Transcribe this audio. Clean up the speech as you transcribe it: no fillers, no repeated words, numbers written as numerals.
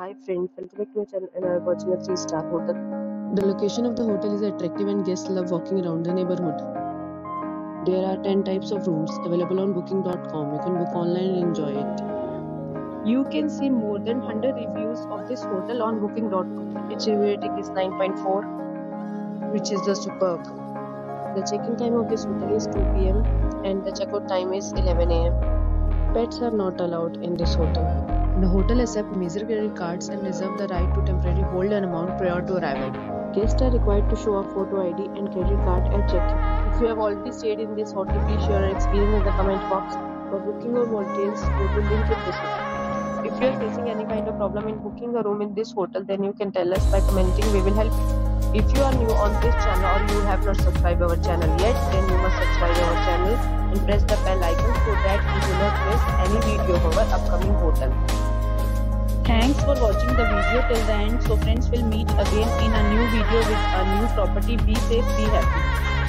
Hi friend, welcome back to my channel and I am watching a 3-star hotel. The location of the hotel is attractive and guests love walking around the neighborhood. There are 10 types of rooms available on booking.com. You can book online and enjoy it. You can see more than 100 reviews of this hotel on booking.com. Its review rating is 9.4, which is the superb. The check-in time of this hotel is 2 p.m. and the check-out time is 11 a.m. Pets are not allowed in this hotel. The hotel accepts major credit cards and reserves the right to temporarily hold an amount prior to arrival. Guests are required to show a photo ID and credit card at check-in. If you have already stayed in this hotel, please share your experience in the comment box. For booking or more details, go to link in this hotel. If you are facing any kind of problem in booking a room in this hotel, then you can tell us by commenting. We will help you. If you are new on this channel or you have not subscribed our channel yet, then you must subscribe our channel and press the bell icon so that you do not miss any video of our upcoming hotel. Thanks for watching the video till the end. So friends, we'll meet again in a new video with a new property. Be safe, be happy.